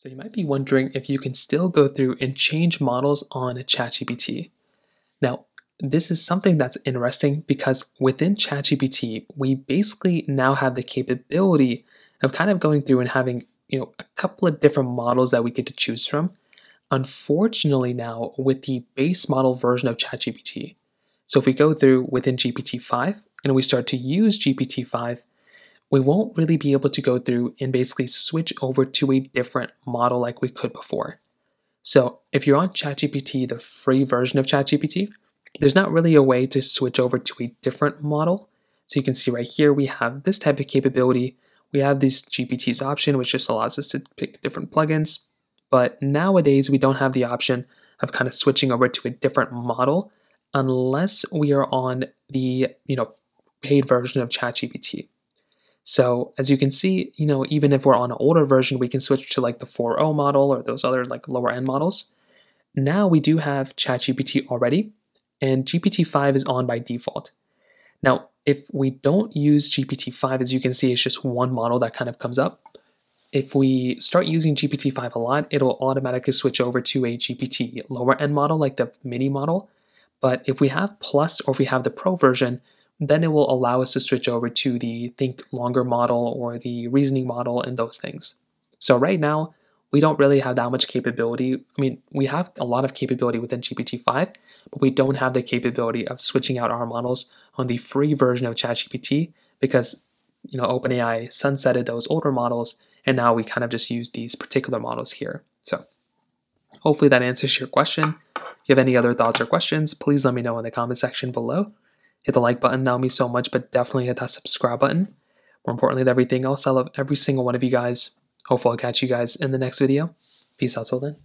So you might be wondering if you can still go through and change models on ChatGPT. Now, this is something that's interesting because within ChatGPT, we basically now have the capability of kind of going through and having, a couple of different models that we get to choose from. Unfortunately now, with the base model version of ChatGPT. So if we go through within GPT-5 and we start to use GPT-5, we won't really be able to go through and basically switch over to a different model like we could before. So if you're on ChatGPT, the free version of ChatGPT, there's not really a way to switch over to a different model. So you can see right here, we have this type of capability. We have this GPT's option, which just allows us to pick different plugins. But nowadays, we don't have the option of kind of switching over to a different model unless we are on the, paid version of ChatGPT. So as you can see, even if we're on an older version, we can switch to like the 4O model or those other like lower end models. Now we do have ChatGPT already, and GPT-5 is on by default. Now, if we don't use GPT-5, as you can see, it's just one model that kind of comes up. If we start using GPT-5 a lot, it'll automatically switch over to a GPT lower end model, like the mini model. But if we have Plus or if we have the Pro version, then it will allow us to switch over to the Think Longer model or the Reasoning model and those things. So right now, we don't really have that much capability. I mean, we have a lot of capability within GPT-5, but we don't have the capability of switching out our models on the free version of ChatGPT because, OpenAI sunsetted those older models, and now we kind of just use these particular models here. So hopefully that answers your question. If you have any other thoughts or questions, please let me know in the comment section below. Hit the like button, that would mean so much, but definitely hit that subscribe button. More importantly than everything else, I love every single one of you guys. Hopefully I'll catch you guys in the next video. Peace out till then.